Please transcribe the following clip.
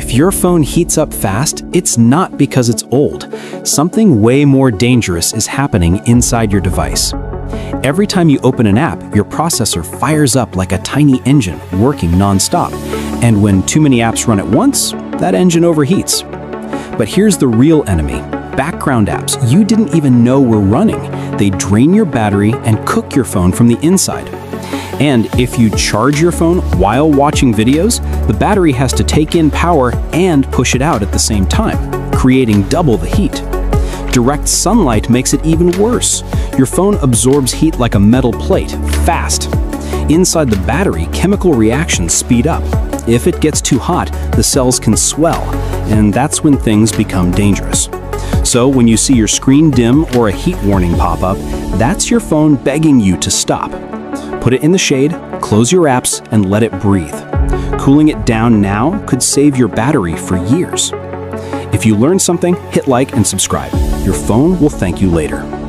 If your phone heats up fast, it's not because it's old. Something way more dangerous is happening inside your device. Every time you open an app, your processor fires up like a tiny engine working non-stop. And when too many apps run at once, that engine overheats. But here's the real enemy. Background apps you didn't even know were running. They drain your battery and cook your phone from the inside. And if you charge your phone while watching videos, the battery has to take in power and push it out at the same time, creating double the heat. Direct sunlight makes it even worse. Your phone absorbs heat like a metal plate, fast. Inside the battery, chemical reactions speed up. If it gets too hot, the cells can swell, and that's when things become dangerous. So when you see your screen dim or a heat warning pop up, that's your phone begging you to stop. Put it in the shade, close your apps, and let it breathe. Cooling it down now could save your battery for years. If you learned something, hit like and subscribe. Your phone will thank you later.